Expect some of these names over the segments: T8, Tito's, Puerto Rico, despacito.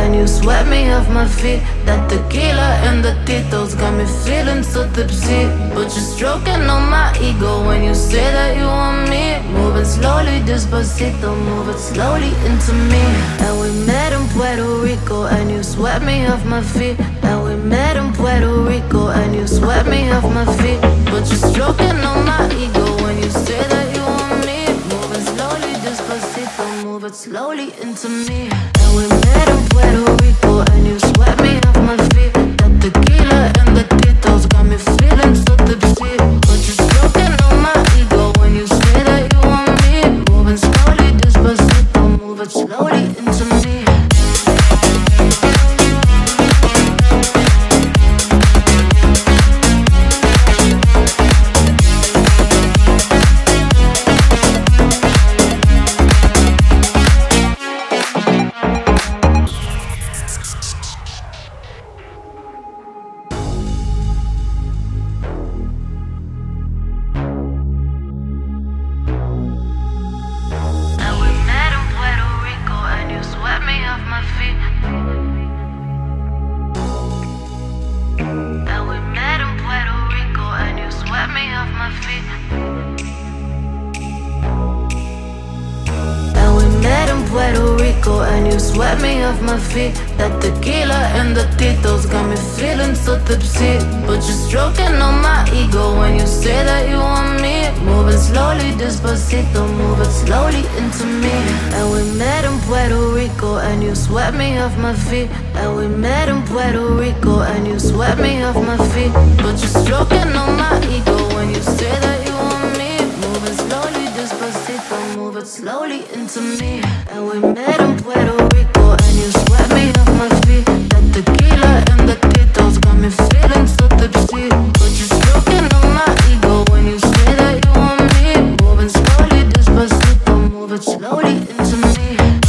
and you swept me off my feet. That tequila and the Tito's got me feeling so tipsy, but you're stroking on my ego when you say that you want me. Moving slowly, despacito, move it slowly into me. And we met in Puerto Rico and you swept me off my feet. And we met in Puerto Rico and you swept me off my feet, but you're stroking on my ego when you say that you want me. Moving slowly, despacito, move it slowly into me. And we met in Puerto Rico and you swept me off my feet. That tequila and the Tito's got me feeling so tipsy, but you're stroking on my ego when you say that you want me. Moving slowly, despacito, move it slowly into me. Puerto Rico and you swept me off my feet. That tequila and the Tito's got me feeling so tipsy, but you're stroking on my ego when you say that you want me. Moving slowly, despacito, move it slowly into me. And we met in Puerto Rico and you swept me off my feet. And we met in Puerto Rico and you swept me off my feet, but you're stroking on my ego when you say that you want me. Moving slowly, despacito, move it slowly into me. And we met in Puerto Rico and you swept me off my feet. That tequila and the Tito's got me feeling so tipsy, but you're stroking on my ego when you say that you want me. Moving slowly, despacito, move it slowly into me.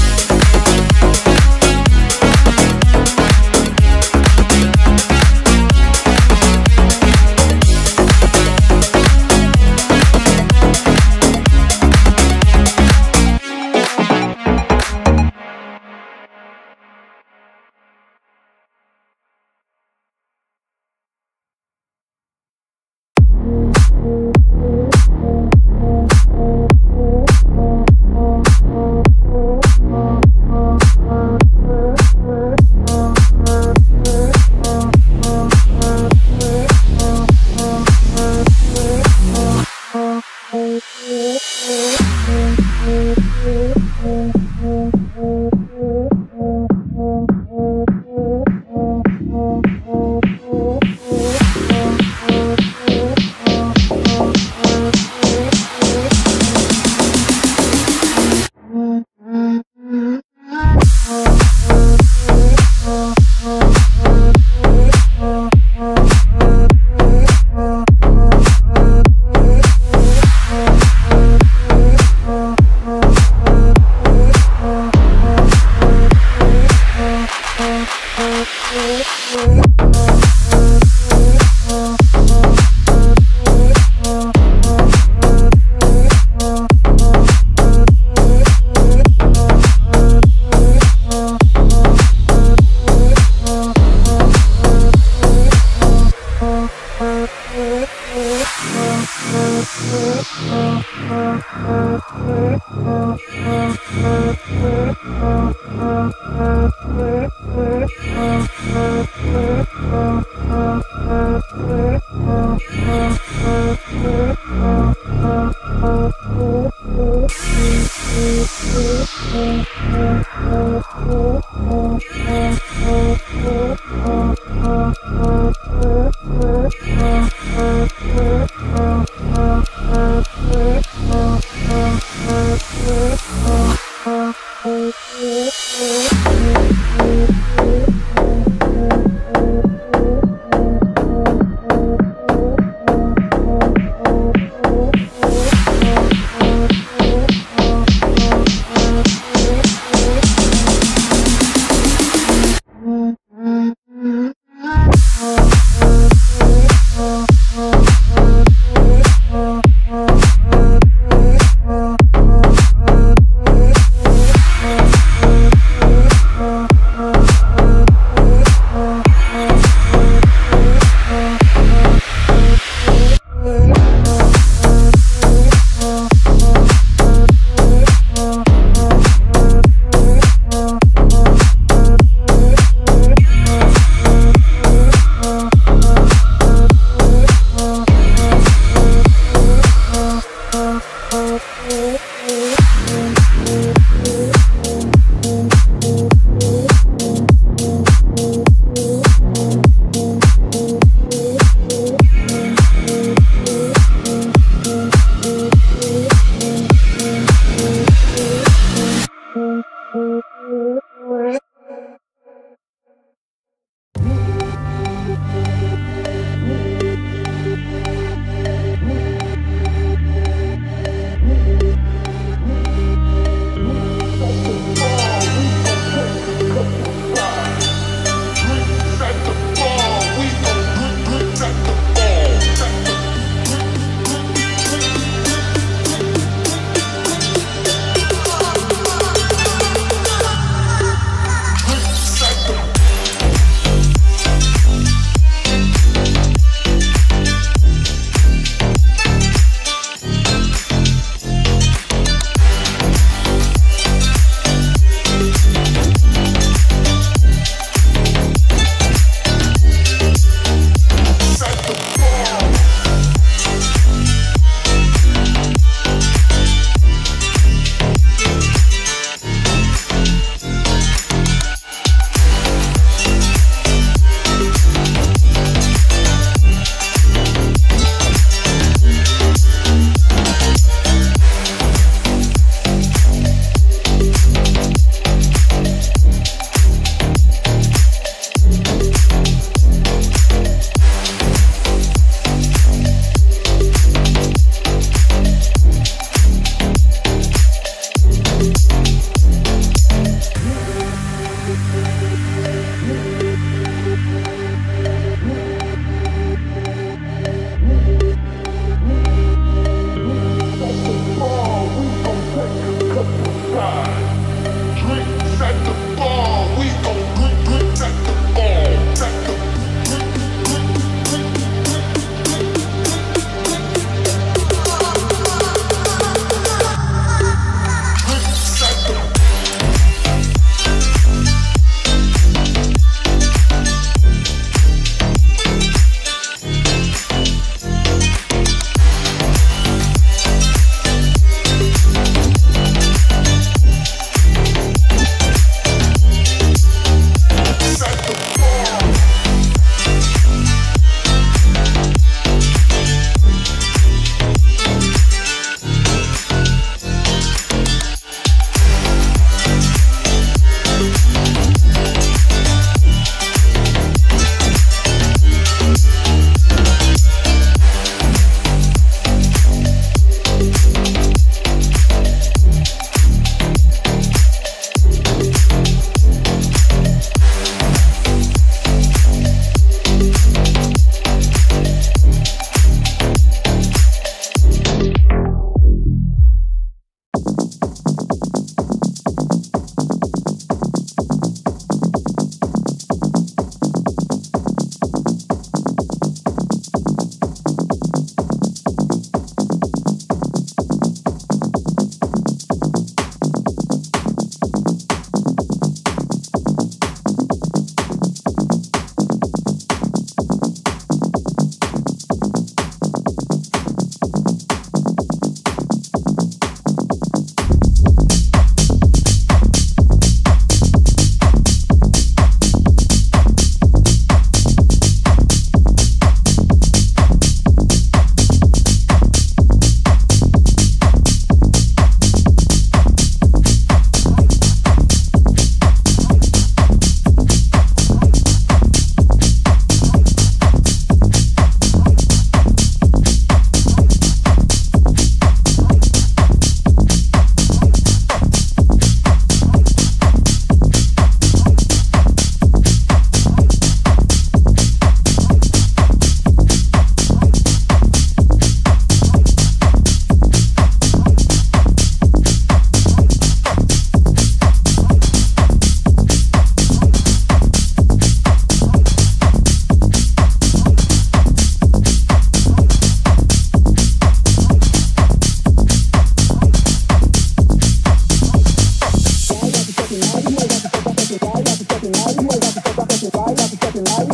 Yesterday I went out and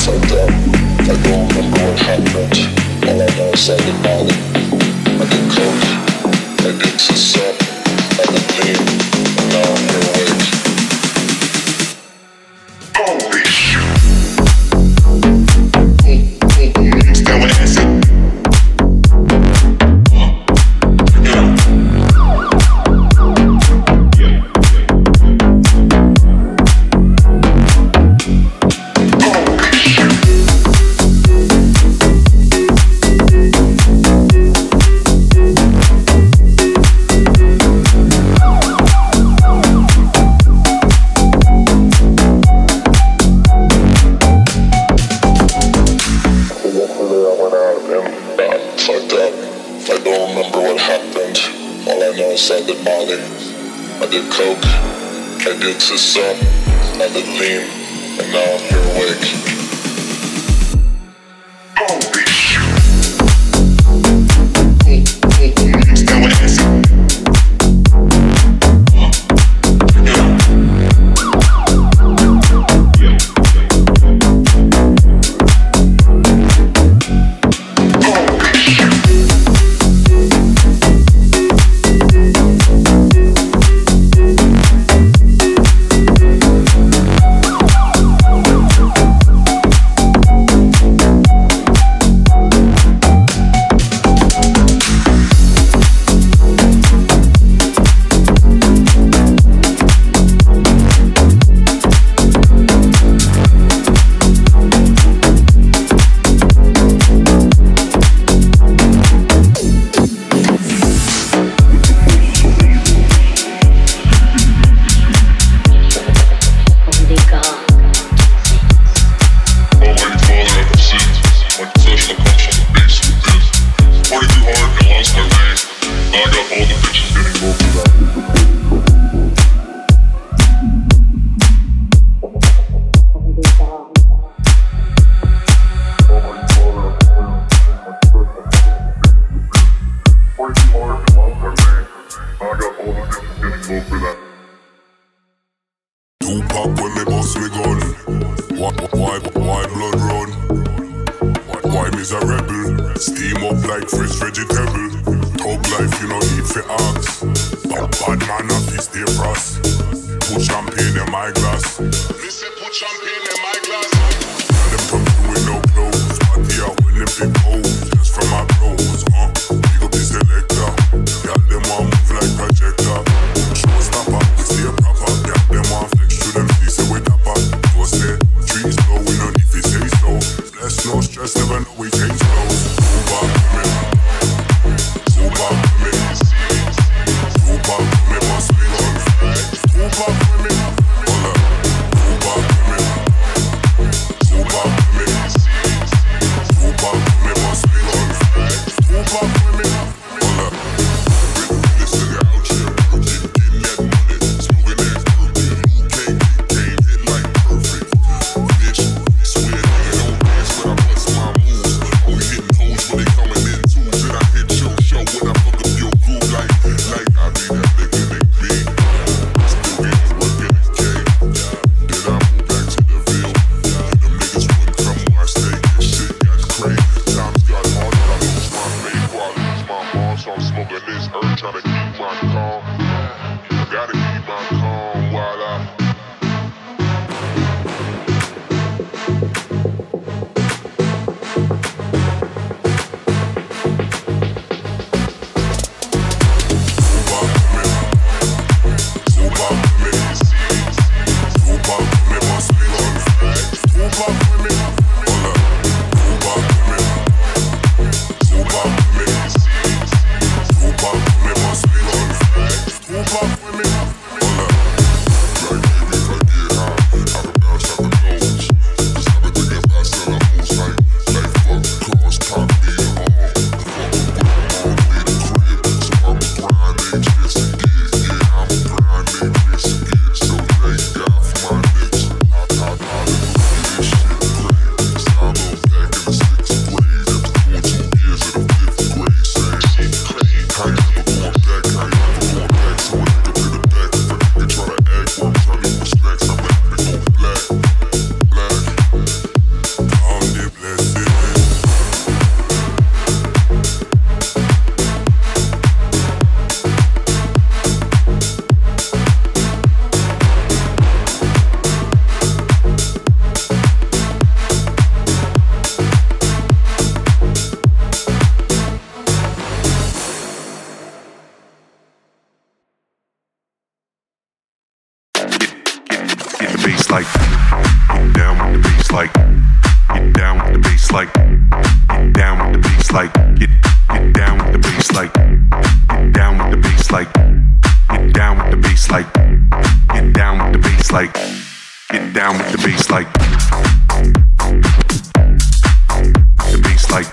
felt dumb. say goodbye. I get close, I get too soft, I get here, and now I'm awake. Holy shit! Niggas down with acid. Coming in. like, get down with the bass like, get down with the bass like, get down with the bass like, get down with the bass like, get down with the bass like, get down with the bass like, the bass like,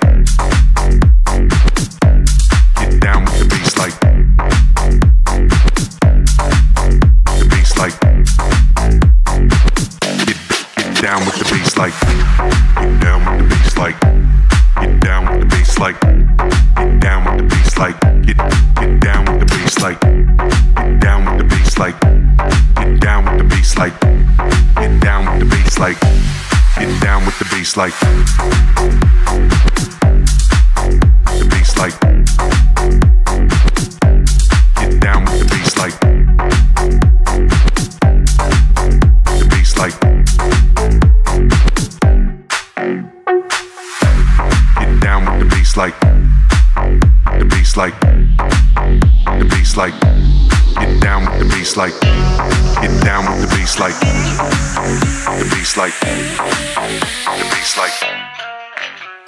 get down with the bass like, the bass like, get down with the bass like. Like, get down with the bass like, get down with the bass like, get down with the bass like, get down with the bass like, get down with the bass like, get down with the bass like, get down with the bass like, the bass like, get down with the bass like, the bass like. Like the bass like, the bass like, get down with the bass like, get down with the bass like,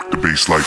the bass like, the bass like, the bass like,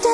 No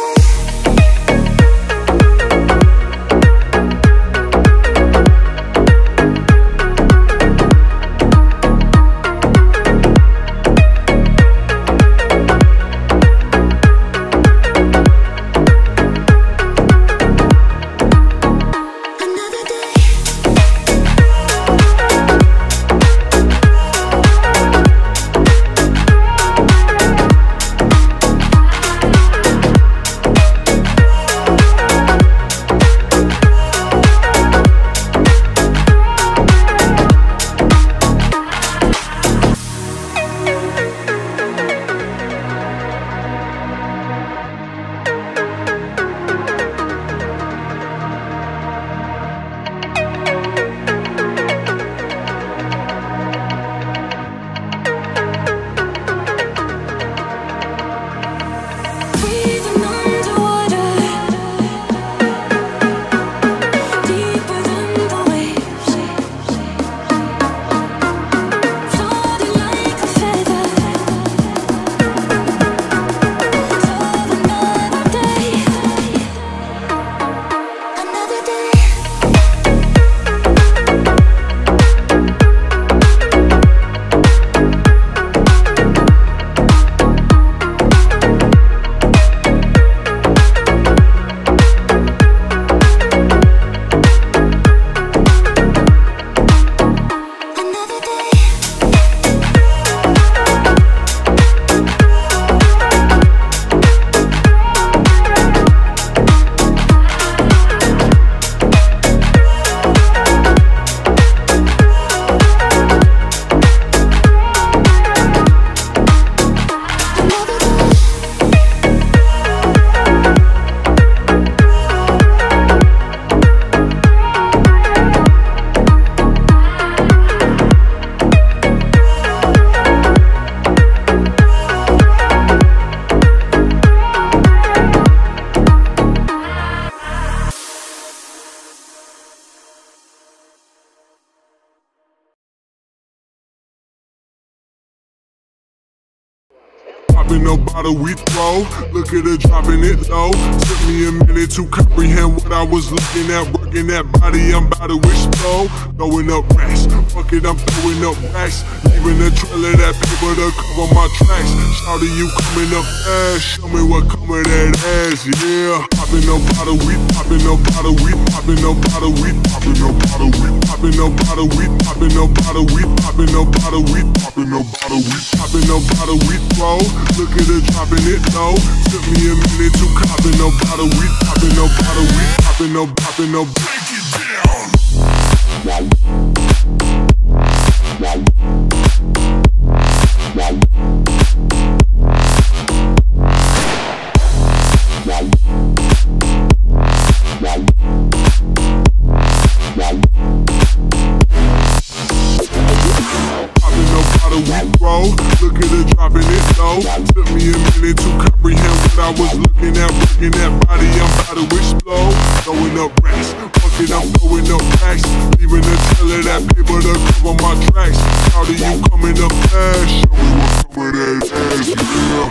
bottle we throw, look at her dropping it low. Took me a minute to comprehend what I was looking at. Working that body, I'm about to explode. Throwing up racks, fuck it, I'm throwing up racks. Leaving a trail of that paper to cover my tracks. Shouty, you coming up fast, show me what come with that ass, yeah. Popping no bottle, we popping no bottle, we popping no bottle, we popping no bottle, we popping no bottle, we popping no bottle, we popping no bottle, we popping no bottle, we popping no bottle, we throw. Look at her dropping it low. Took me a minute to coppin' no bottle. We poppin' no bottle. We poppin' no poppin' no. Break it down. Poppin' no bottle. We roll. Look at her dropping it. Took me a minute to comprehend what I was looking at. Working that body, I'm about to explode. Throwing up racks, fuck it, I'm throwing up racks. Leaving a trail of that paper to cover my tracks. How do you coming up fast? Show me what's up with that ass, yeah.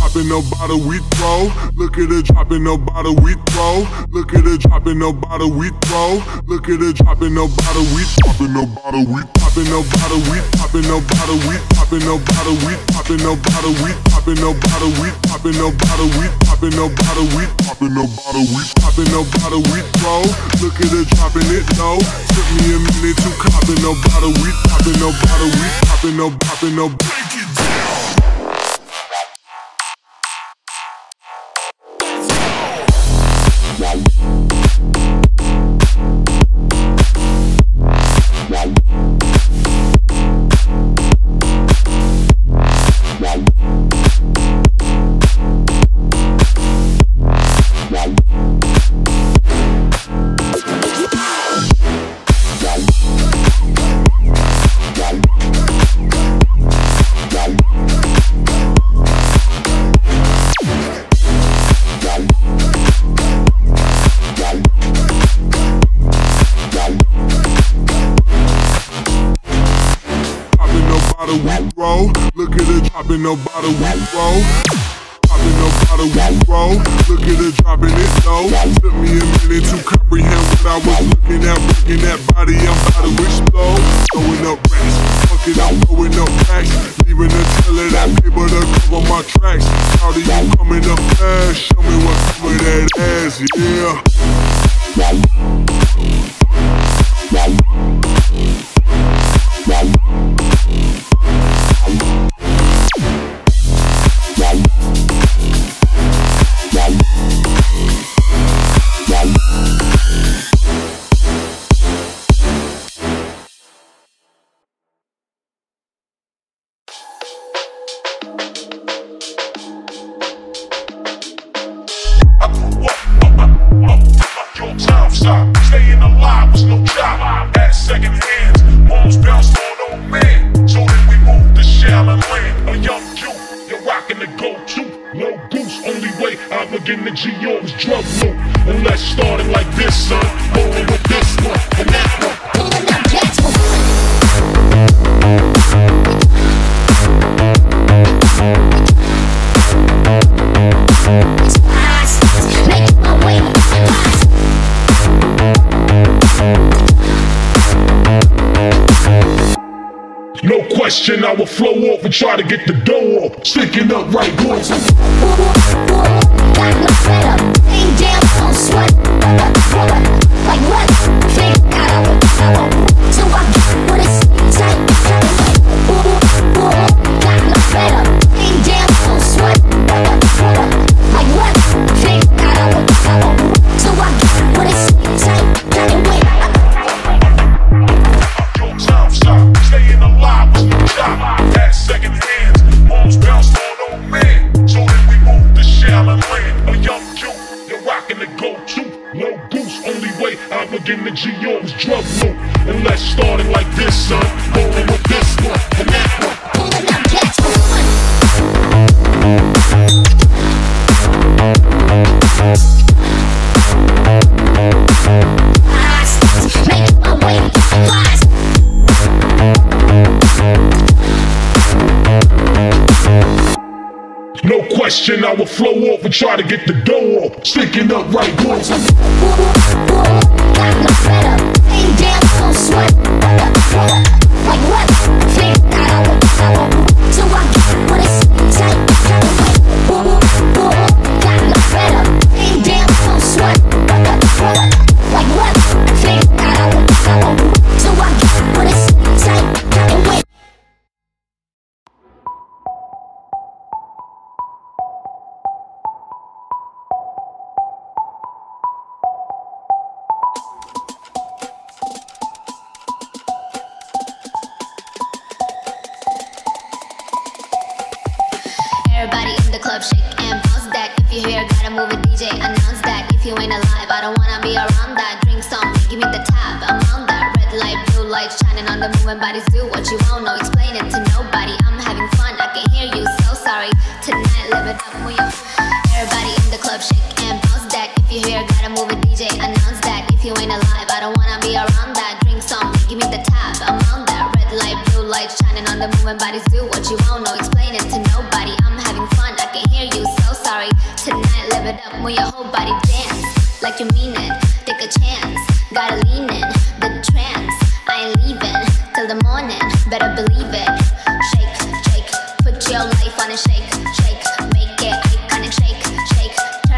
Poppin' no bottle, we throw. Look at her dropping no bottle, we throw. Look at her dropping no bottle, we throw. Look at her dropping no bottle, we poppin' no bottle, we poppin' no bottle, we poppin' no bottle, we poppin' no bottle, we poppin' no bottle, we poppin' no bottle, we poppin' no bottle, we poppin' no bottle, we poppin' no bottle, we poppin' no bottle, we throw. Look at her dropping it low. Took me a minute to coppin' no bottle, we poppin' no bottle, we poppin' no break it down. Popping no bottle, we roll. Popping no bottle, we roll. Look at her dropping it low. Took me a minute to comprehend what I was looking at. Working that body, I'm about to explode. Throwing up racks, fucking I'm throwing up packs. Leaving a trail of that paper to cover my tracks. How do you coming up fast? Show me what's up with that ass, yeah. I will flow off and try to get the dough off. Sticking up right boys. Got no sweater. Ain't damn no sweat. Like what? Think I don't. So I get what it's tight. Got no sweater. Ain't damn no sweat. Like what? Think I don't. So I get what it's tight. In the GO's drug loop, and let's start it like this, son. Rolling with this one and that one. I will flow off and try to get the dough off. Sticking up right boys. Got no sweater. Ain't damn no sweat. Like what? Think I don't. So I get what it's tight. Got no sweater. Ain't damn no sweat. Like what? Think I don't. So I get what it's tight. On the moving bodies, do what you want, no explaining to nobody. I'm having fun, I can hear you, so sorry. Tonight, live it up, we all. Everybody in the club, shake and bounce that. If you hear, gotta move it, DJ, announce that. If you ain't alive, I don't wanna be around that. Drink some, give me the top, I'm on that. Red light, blue light, shining on the moving bodies, do what you want, no explaining to nobody. I'm having fun, I can hear you, so sorry. Tonight, live it up, move your whole body, dance like you mean it, take a chance, gotta lean in the trance. I ain't leaving till the morning, better believe it. Shake, shake, put your life on a shake, shake, make it iconic, shake, shake, turn it around,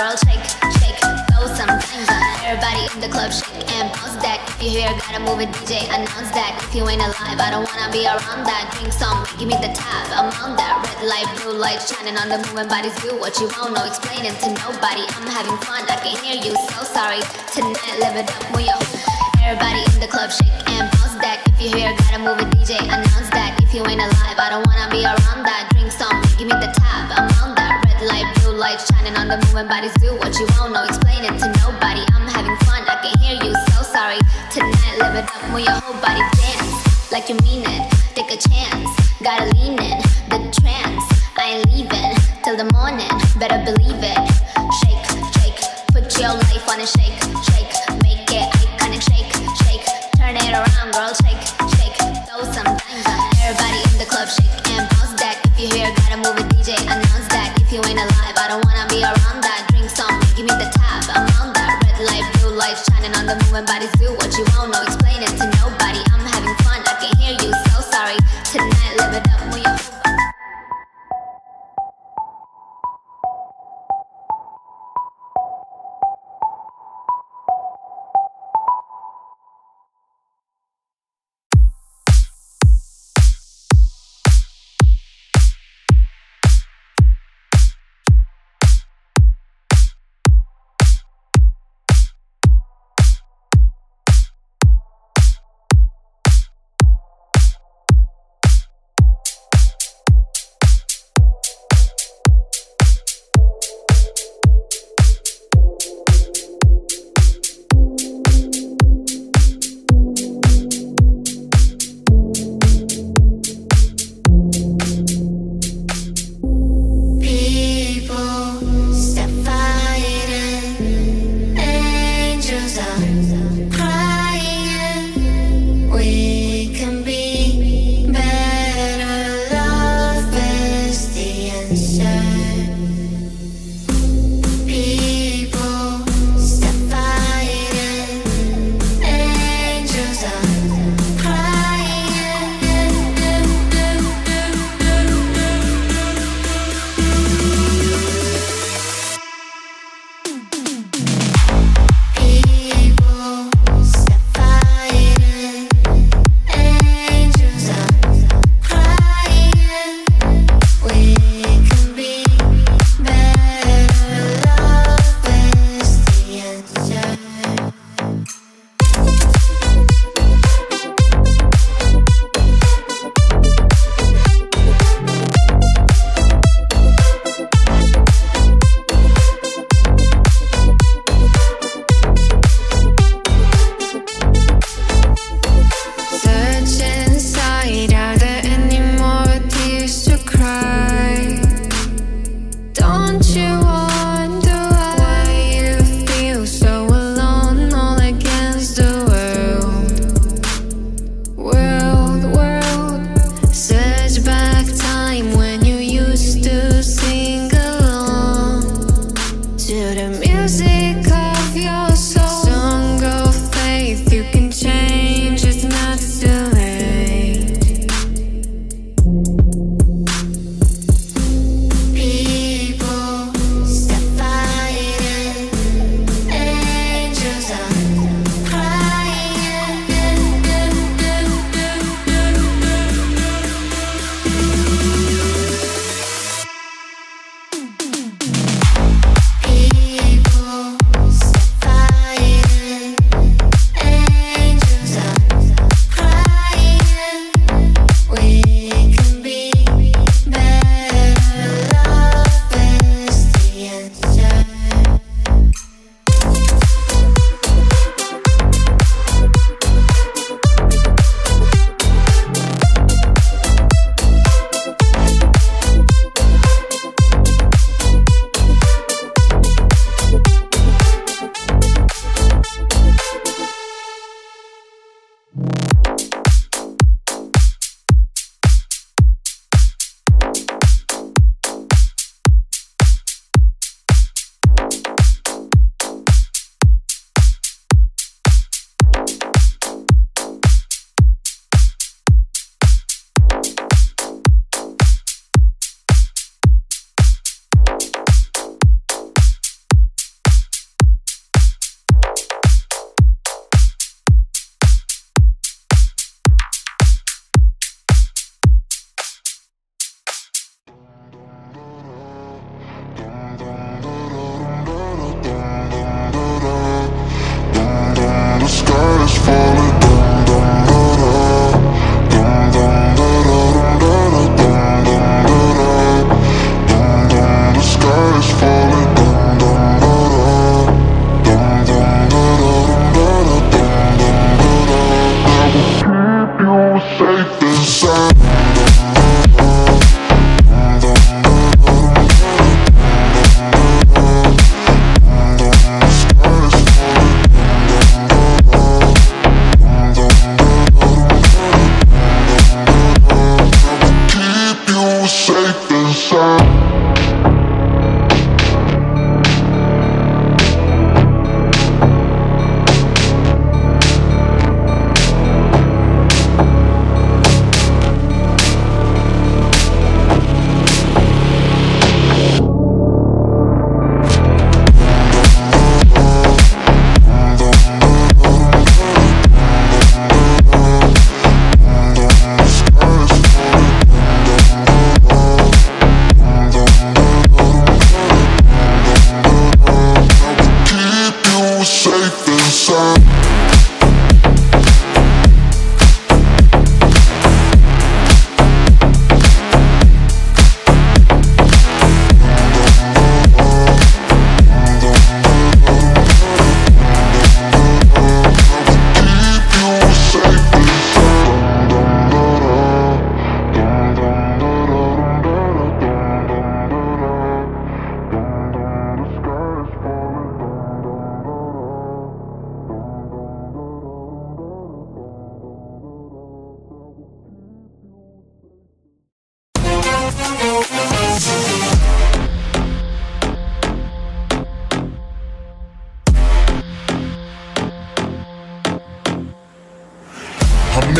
girl, shake, shake, throw some things on. Everybody in the club, shake and bounce that. when bodies do what you want, no explaining to nobody. I'm having fun, I can hear you, so sorry. Tonight, live it up when you're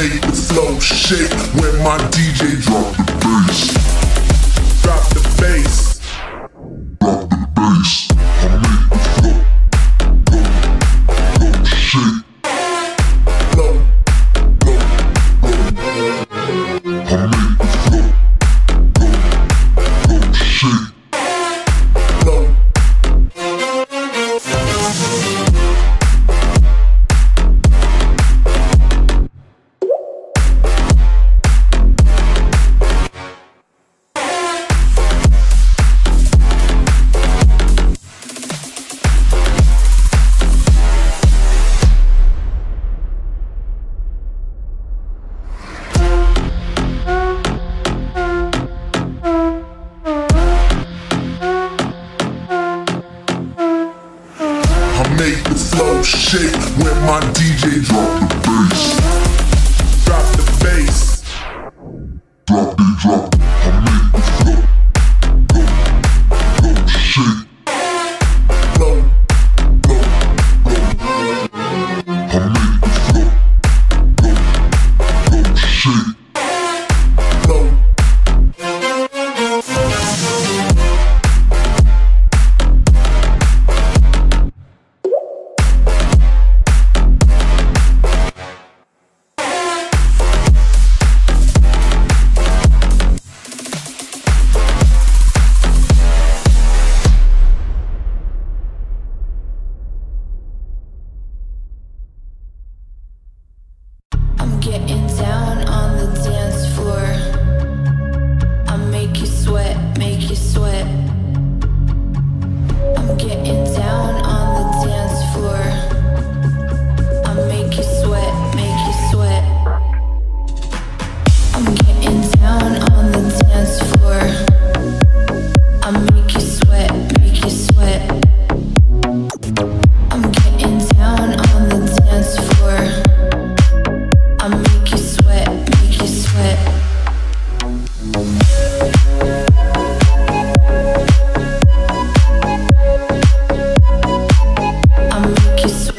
made the flow shake when my DJ dropped the bass. Drop the bass. Drop the bass. I made the flow shake. I made the flow shake. Make the flow shake when my DJ drop the bass. Drop the bass. Drop the drop. I make the flow shake. I make the flow shake. Getting down on the dance floor, I make you sweat, make you sweat. I'm getting down on the dance floor, I make you sweat, make you sweat. I'm getting down on the dance floor, I make you sweat, make you sweat. I'm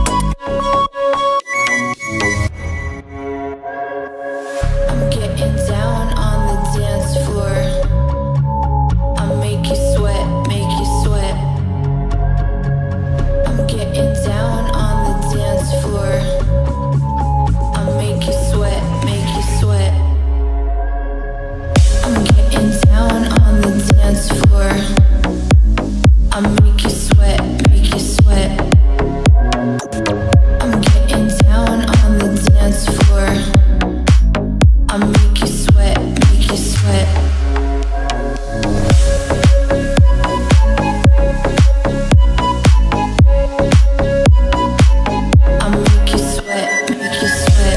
getting down on the dance floor, I make you sweat, make you sweat. Make you sweat.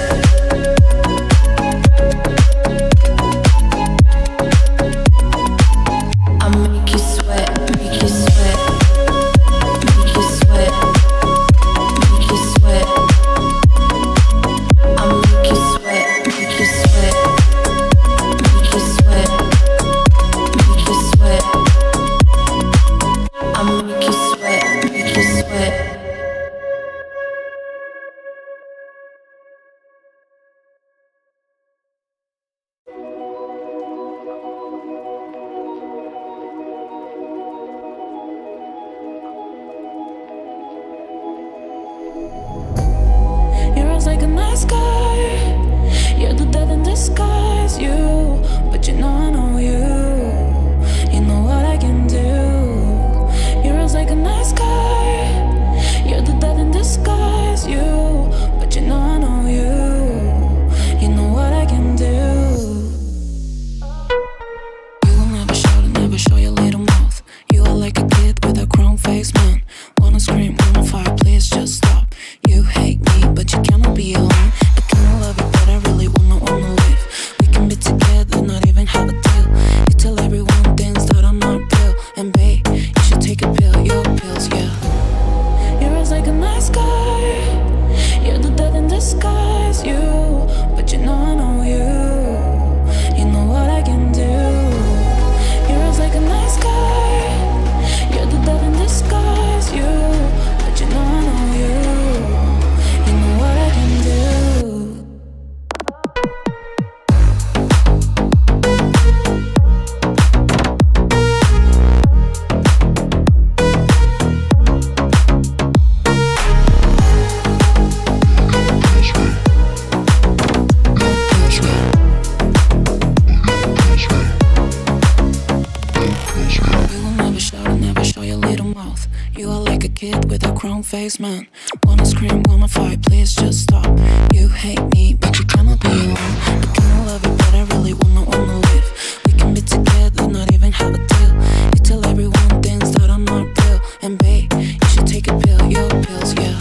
face, man. Wanna scream, wanna fight, please just stop. You hate me, but you cannot be alone. I kinda love you, but I really wanna live. We can be together, not even have a deal. You tell everyone things that I'm not real. And babe, you should take a pill, your pills, yeah.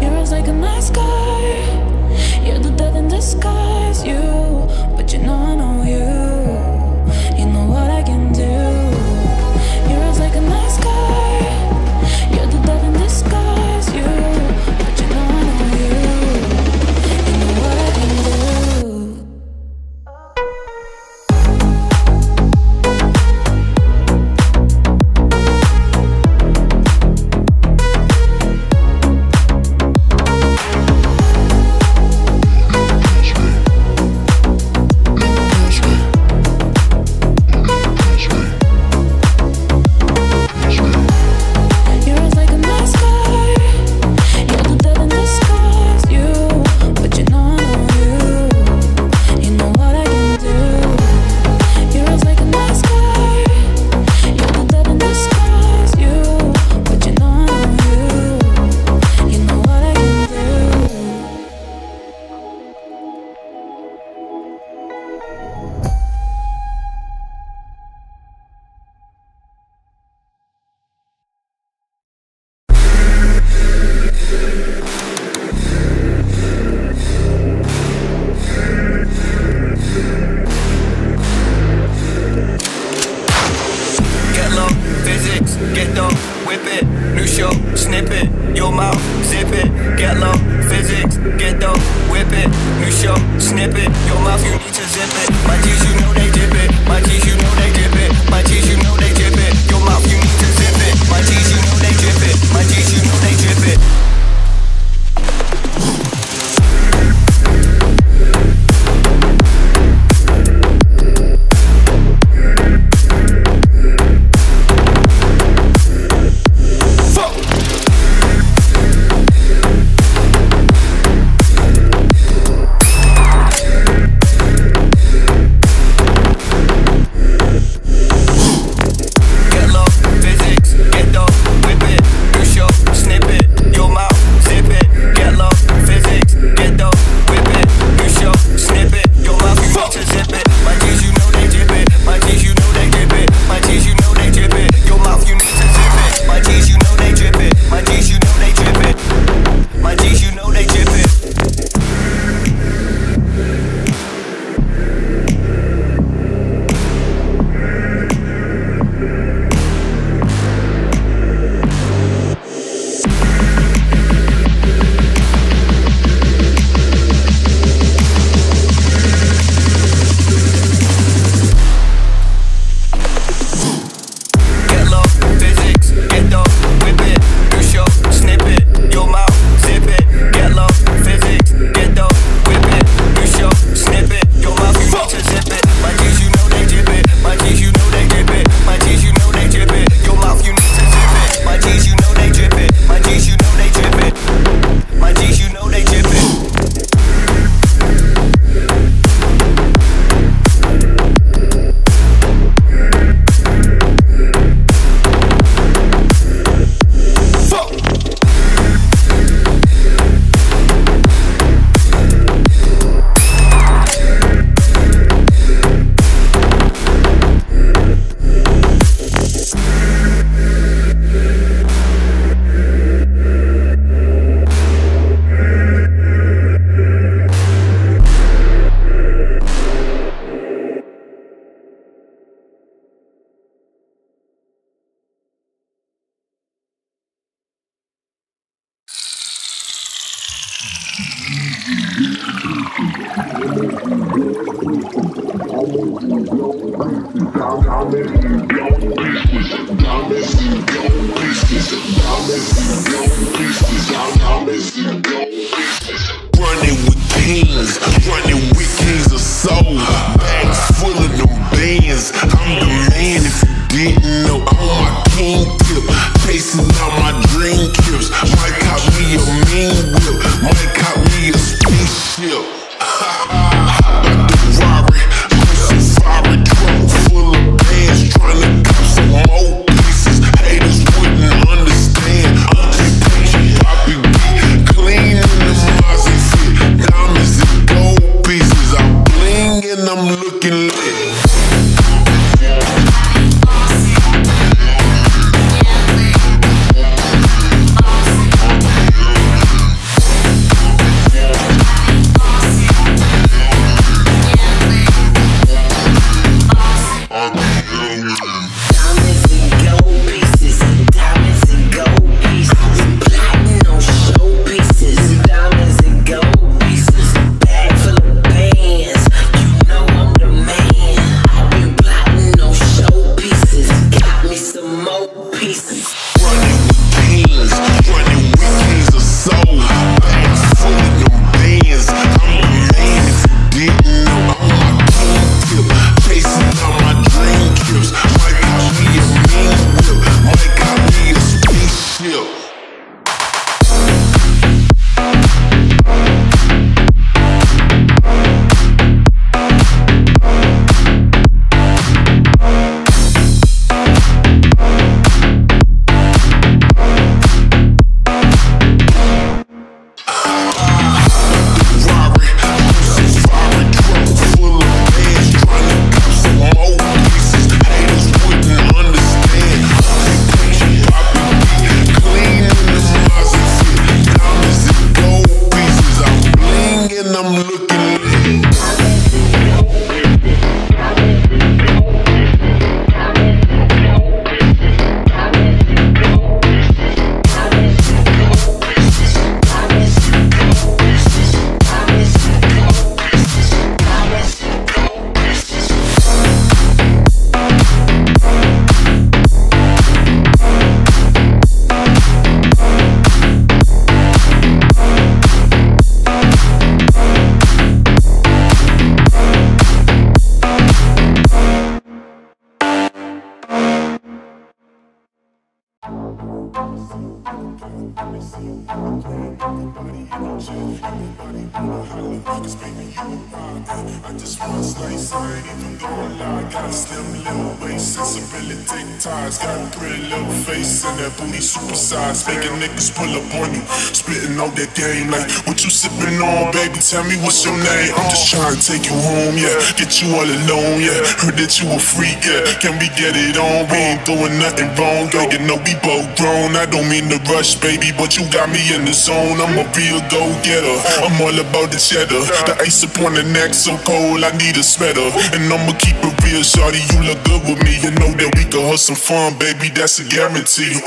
You're as like a nice guy. You're the devil in disguise, you. But you know I know you. You know what I can do. You're as like a nice guy. Tell me what's your name, I'm just trying to take you home, yeah. Get you all alone, yeah. Heard that you a freak, yeah. Can we get it on? We ain't doing nothing wrong, girl. You know we both grown. I don't mean to rush, baby, but you got me in the zone. I'm a real go-getter, I'm all about the cheddar. The ice upon the neck so cold, I need a sweater. And I'ma keep it real, shawty, you look good with me. You know that we can have some fun, baby, that's a guarantee,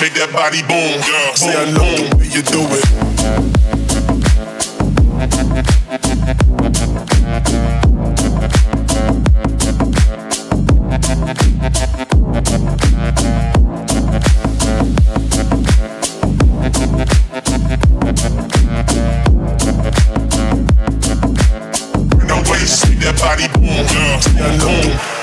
Make that body boom, yeah. Say I love the way you do it. No way, make that body boom, yeah. Say I love it.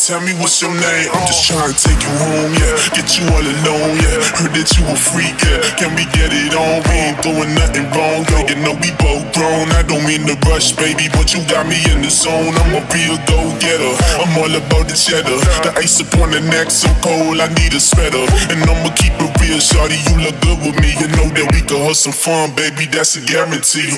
Tell me what's your name, I'm just trying to take you home, yeah. Get you all alone, yeah. Heard that you a freak, yeah. Can we get it on? We ain't doing nothing wrong, girl. You know we both grown. I don't mean to rush, baby, but you got me in the zone. I'm a real go-getter, I'm all about the cheddar. The ice upon the neck so cold, I need a sweater. And I'ma keep it real, shawty, you look good with me. You know that we can have some fun, baby, that's a guarantee,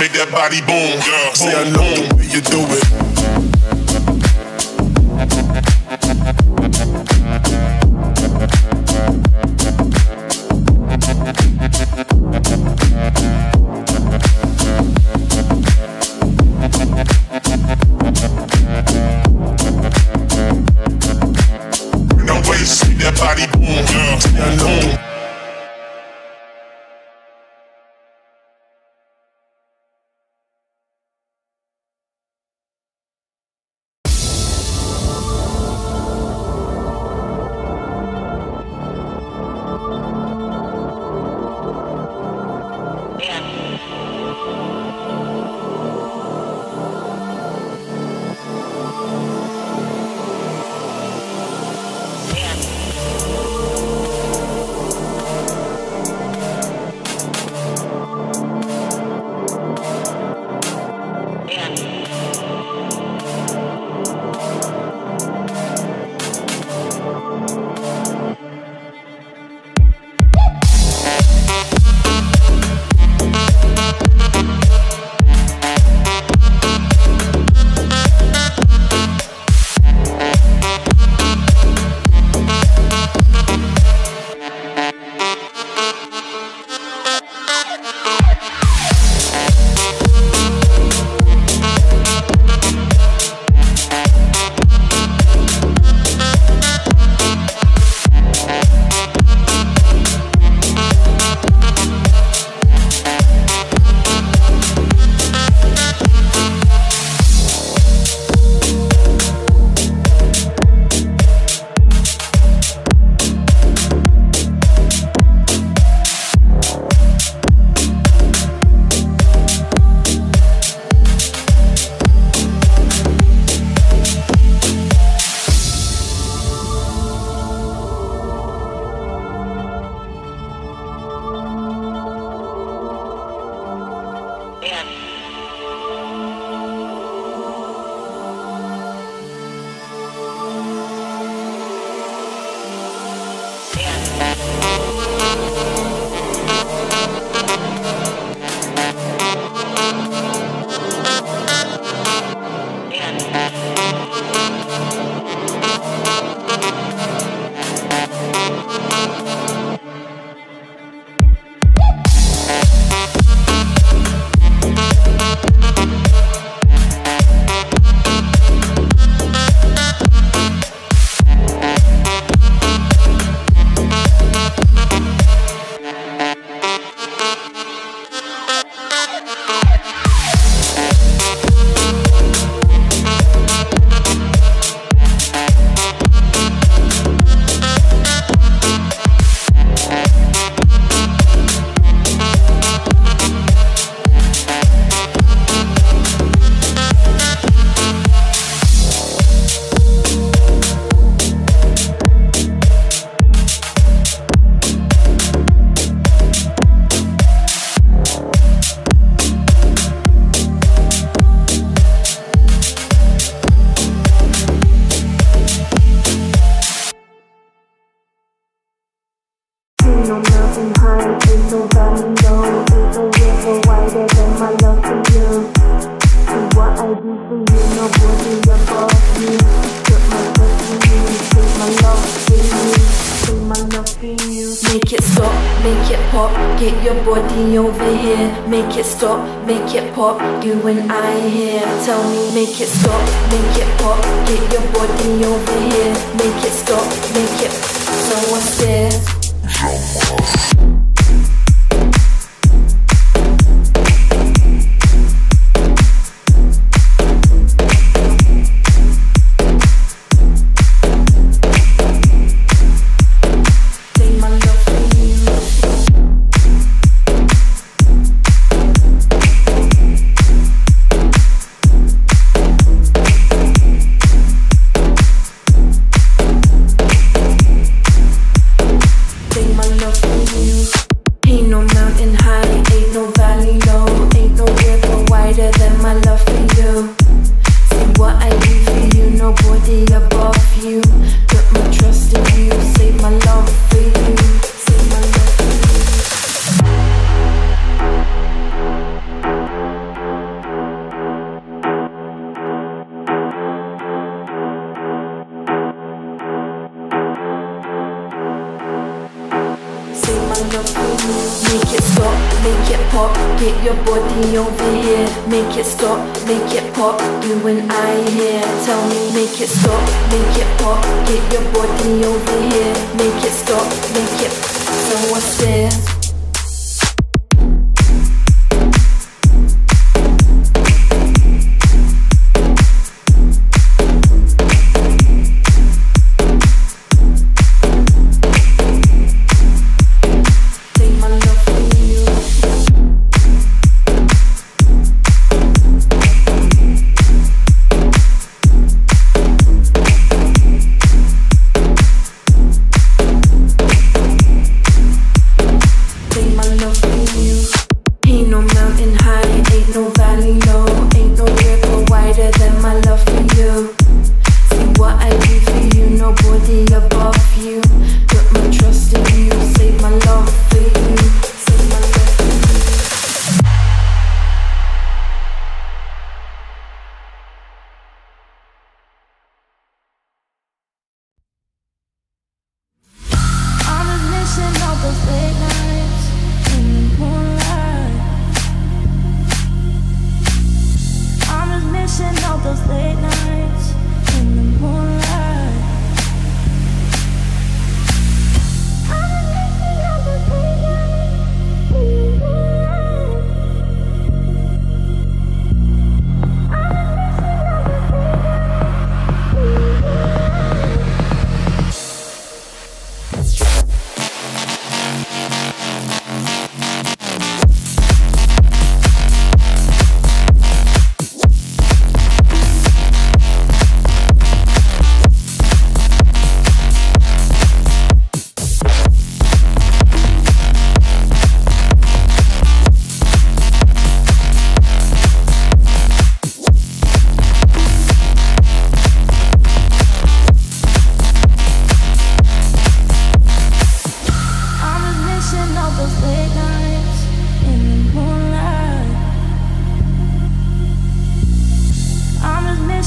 Make that body boom, yeah. Say I love the way you do it. No way, make that body boom, yeah. Say I love it.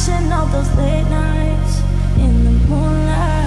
reminiscing of those late nights in the moonlight.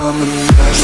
I'm a mess.